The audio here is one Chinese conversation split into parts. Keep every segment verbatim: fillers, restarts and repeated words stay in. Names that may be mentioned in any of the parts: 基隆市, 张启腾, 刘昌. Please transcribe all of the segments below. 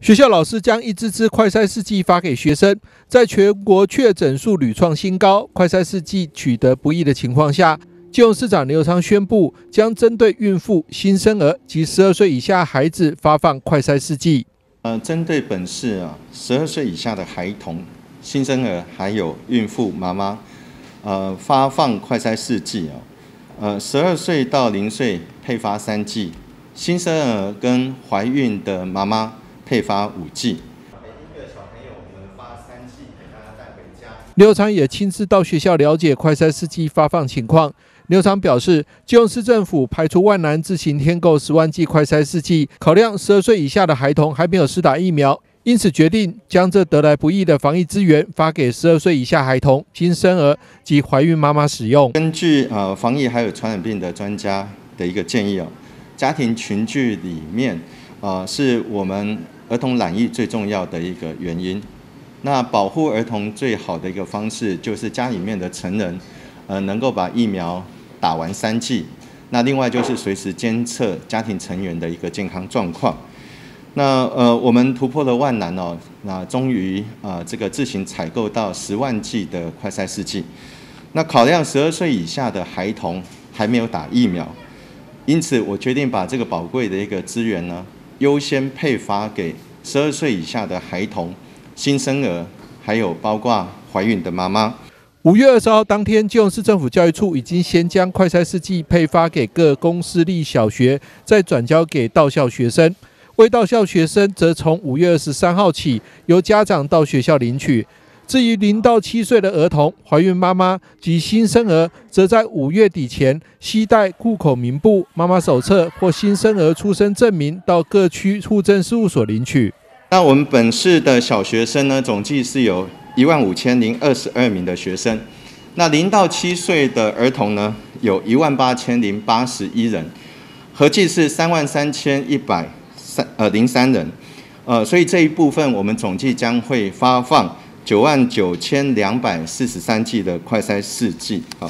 学校老师将一支支快筛试剂发给学生，在全国确诊数屡创新高、快筛试剂取得不易的情况下，基隆市长刘昌宣布，将针对孕妇、新生儿及十二岁以下孩子发放快筛试剂。呃，针对本市啊十二岁以下的孩童、新生儿还有孕妇妈妈，呃，发放快筛试剂啊。 呃， 十二岁到零岁配发三剂，新生儿跟怀孕的妈妈配发五剂。每一个小朋友我们发三剂给大家带回家。刘昌也亲自到学校了解快筛试剂发放情况。刘昌表示，基隆市政府排除万难自行添购十万剂快筛试剂，考量十二岁以下的孩童还没有施打疫苗，因此决定将这得来不易的防疫资源发给十二岁以下孩童、新生儿及怀孕妈妈使用。根据呃防疫还有传染病的专家的一个建议哦，家庭群聚里面啊、呃、是我们儿童染疫最重要的一个原因。那保护儿童最好的一个方式就是家里面的成人呃能够把疫苗打完三剂，那另外就是随时监测家庭成员的一个健康状况。 那呃，我们突破了万难哦，那终于啊、呃，这个自行采购到十万剂的快筛试剂。那考量十二岁以下的孩童还没有打疫苗，因此我决定把这个宝贵的一个资源呢，优先配发给十二岁以下的孩童、新生儿，还有包括怀孕的妈妈。 五月二十号当天，基隆市政府教育处已经先将快筛试剂配发给各公私立小学，再转交给到校学生。 未到校学生则从五月二十三号起，由家长到学校领取。至于零到七岁的儿童、怀孕妈妈及新生儿，则在五月底前携带户口名簿、妈妈手册或新生儿出生证明到各区户政事务所领取。那我们本市的小学生呢，总计是有一万五千零二十二名的学生。那零到七岁的儿童呢，有一万八千零八十一人，合计是三万三千一百。 呃，零三人，呃，所以这一部分我们总计将会发放九万九千两百四十三剂的快筛试剂啊。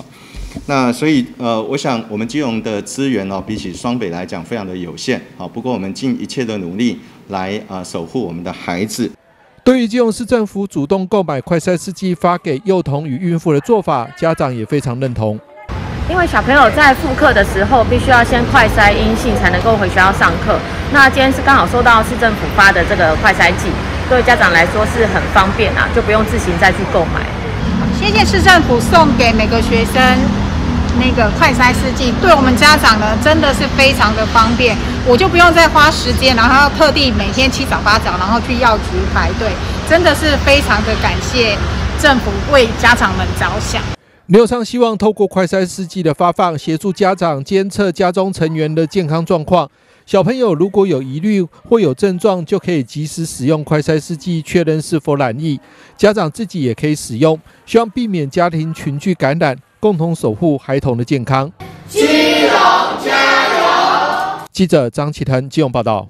那所以呃，我想我们基隆的资源哦，比起双北来讲非常的有限啊。不过我们尽一切的努力来啊、呃、守护我们的孩子。对于基隆市政府主动购买快筛试剂发给幼童与孕妇的做法，家长也非常认同。因为小朋友在复课的时候，必须要先快筛阴性才能够回学校上课。 那今天是刚好收到市政府发的这个快筛剂，对家长来说是很方便啊，就不用自行再去购买。谢谢市政府送给每个学生那个快筛试剂，对我们家长呢真的是非常的方便，我就不用再花时间，然后要特地每天七早八早，然后去药局排队，真的是非常的感谢政府为家长们着想。 刘昌希望透过快筛试剂的发放，协助家长监测家中成员的健康状况。小朋友如果有疑虑或有症状，就可以及时使用快筛试剂确认是否染疫。家长自己也可以使用，希望避免家庭群聚感染，共同守护孩童的健康。基隆加油！记者张启腾，基隆报道。